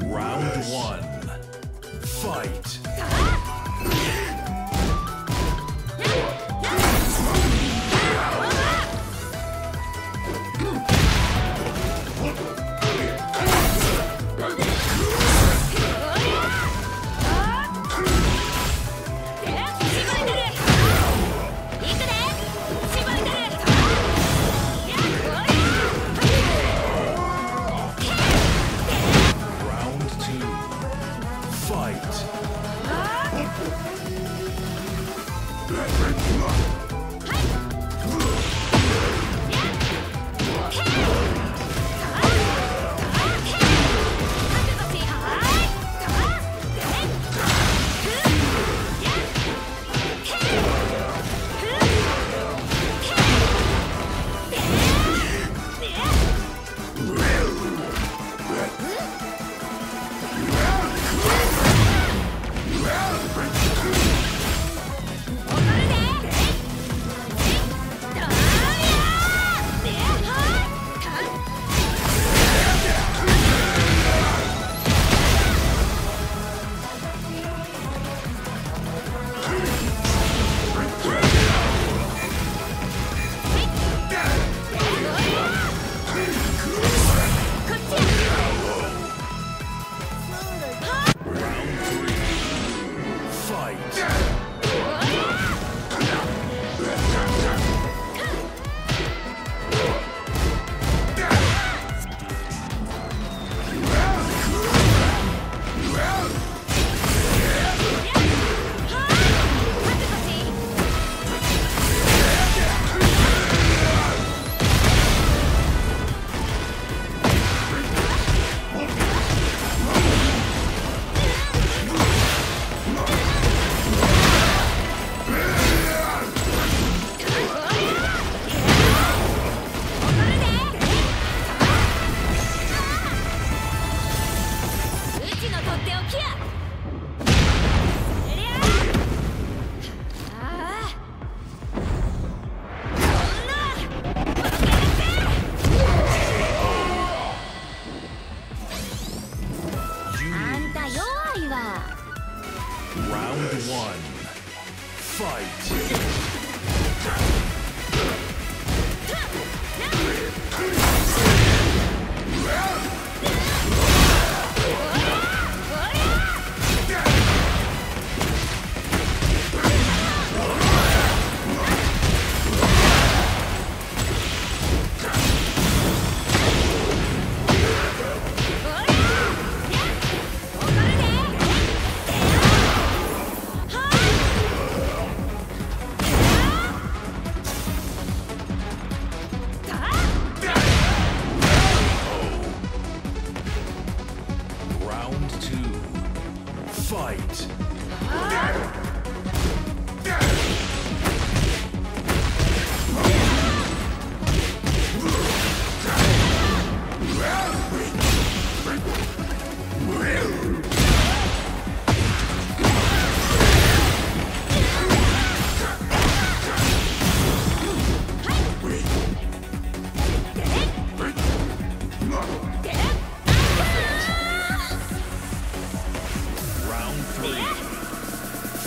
Round one.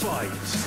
Fight.